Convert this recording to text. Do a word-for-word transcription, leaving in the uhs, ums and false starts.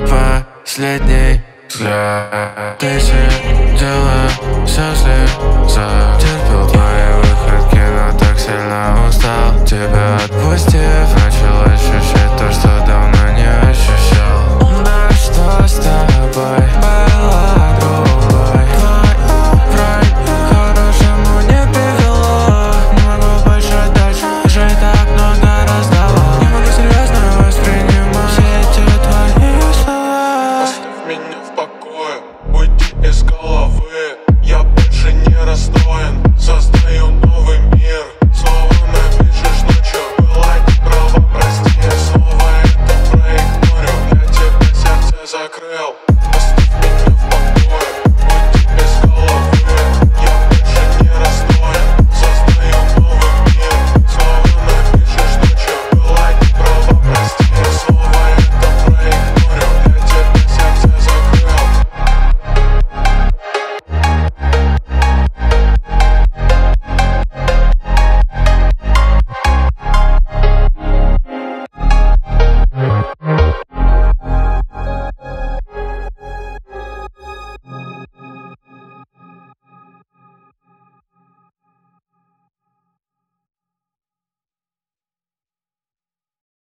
твой последний взгляд. Тысячи дела, все слеза. Терпел мои выходки, но так сильно устал тебя отпустив, начал